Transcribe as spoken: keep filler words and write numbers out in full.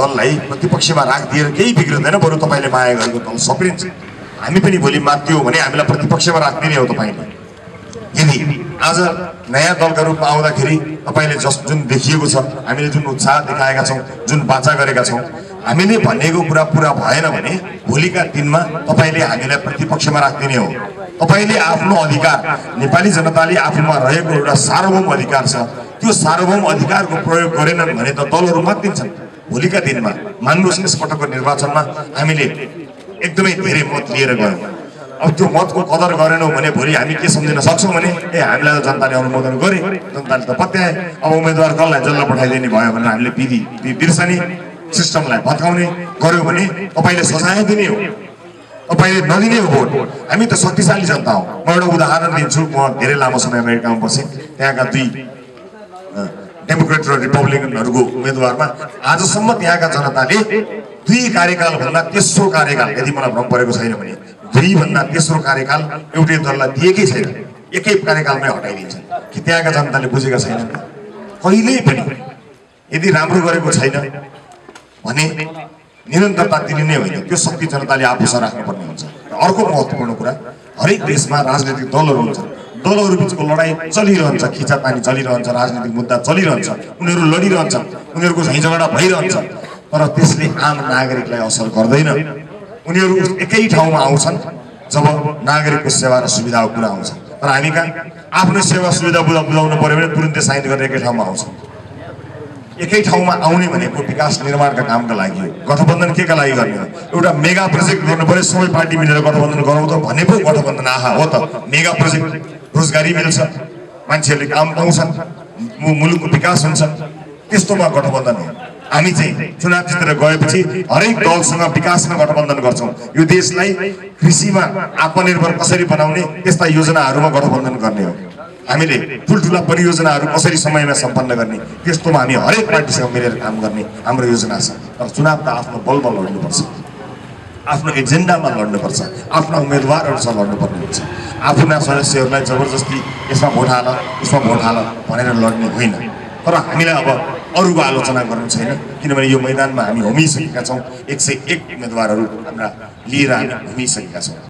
दललाई प्रतिपक्षमा राख्दिएर केही बिग्रदैन, बरु तपाईले माया गरेको त सप्रिन्छ। हामी पनि भोलि मात्यो भने हामीलाई प्रतिपक्षमा राख्दिने हो तपाईले। यदि आज नयाँ दलका रूपमा आउँदाखेरि तपाईले जस जुन देखिएको छ, हामीले जुन उत्साह देखाएका छौं, जुन बाचा गरेका छौं, हामीले भनेको कुरा पूरा भएन भने भोलिका दिनमा तपाईले हामीलाई प्रतिपक्षमा राख्दिने हो। तपाईले आफ्नो अधिकार, नेपाली जनताले आफूमा रहेको एउटा सार्वभौम अधिकार छ, त्यो सार्वभौम अधिकारको प्रयोग गरेनन् भने त दलहरु मत्तिन्छन्। भोलिका दिनमा मान्नुहोस् यस पटकको निर्वाचनमा हामीले एकदमै धेरै मत लिएर गयौं, अब त्यो मतको कदर गरेनौं भने भोलि हामी के सम्झिन सक्छौं भने ए हामीलाई त जनताले अनुमोदन गरे, जनताले त पत्याए, अब उम्मेदवार कसलाई जल्ल पठाइदिने भयो भनेर हामीले विधि बिर्सने सिस्टमलाई भत्काउने गर्यो भने तपाईले सजाय दिने हो, तपाईले नदिने हो भोट। हामी त शक्तिशाली जनता हौ। म एउटा उदाहरण दिन्छु। म धेरै लामो समय अमेरिकामा बसेँ, त्यहाँका दुई डेमोक्रेट र रिपब्लिकनहरुको उम्मेदवारमा आजसम्म त्यहाँका जनताले दुई कार्यकाल भन्दा तेस्रो कार्यकाल, यदि मलाई भ्रम परेको छैन भने दुई भन्दा तेस्रो कार्यकाल एउटै दललाई दिएकै छैन, एकै कार्यकालमै हटाइदिन्छन्। कि त्यहाँका जनताले बुझेका छैन कहिल्यै पनि यदि राम्रो गरेको छैन भने निरन्तरता दिने होइन, त्यो शक्ति जनताले आफूसँग राख्नुपर्ने हुन्छ। र अर्को महत्त्वपूर्ण कुरा, हरेक देशमा राजनीतिक दलहरू हुन्छन्, दलहरू बीचको लडाई चलिरहन्छ, खिचातानी चलिरहन्छ, राजनीतिक मुद्दा चलिरहन्छ, उनीहरू लडिरहन्छन्, उनीहरूको झैझगडा भइरहन्छ, तर त्यसले आम नागरिकलाई असर गर्दैन। उनीहरू एकै ठाउँमा आउँछन् जब नागरिकको सेवा र सुविधाको कुरा आउँछ, तर हामी कहाँ आफ्नो सेवा सुविधा बुझा बुझाउनु पर्यो भने तुरुन्तै साइन गरेर एकै ठाउँमा आउँछन्। एकै ठाउँमा आउने भनेको विकास निर्माणका कामका लागि, गठबन्धन केका लागि गर्ने हो? एउटा मेगा प्रोजेक्ट गर्नु पर्यो, सबै पार्टी मिलेर गठबन्धन गरौँ त भने पो गठबन्धन आहा हो त। मेगा प्रोजेक्ट, रोजगारी मिल्छ, मान्छेहरूले काम पाउँछन्, मुलुकको विकास हुन्छ, त्यस्तोमा गठबन्धन हो। हामी चाहिँ चुनाव जितेर गएपछि हरेक दलसँग विकासमा गठबन्धन गर्छौँ, यो देशलाई कृषिमा आत्मनिर्भर कसरी बनाउने त्यस्ता योजनाहरूमा गठबन्धन गर्ने हो। हामीले ठुल्ठुला परियोजनाहरू कसरी समयमा सम्पन्न गर्ने त्यस्तोमा हामी हरेक पार्टीसँग मिलेर काम गर्ने हाम्रो योजना छ। तर चुनाव त आफ्नो बलमा लड्नुपर्छ, आफ्नो एजेन्डामा लड्नुपर्छ, आफ्ना उम्मेदवारहरूसँग लड्नुपर्ने हुन्छ। आफ्ना सदस्यहरूलाई जबरजस्ती यसमा भोट हाल, यसमा भोट हाल भनेर लड्ने होइन। तर हामीलाई अब अरूको आलोचना गर्नु छैन, किनभने यो मैदानमा हामी होमिसकेका छौँ। एक सय एक उम्मेदवारहरू हाम्रा लिएर हामी होमिसकेका छौँ।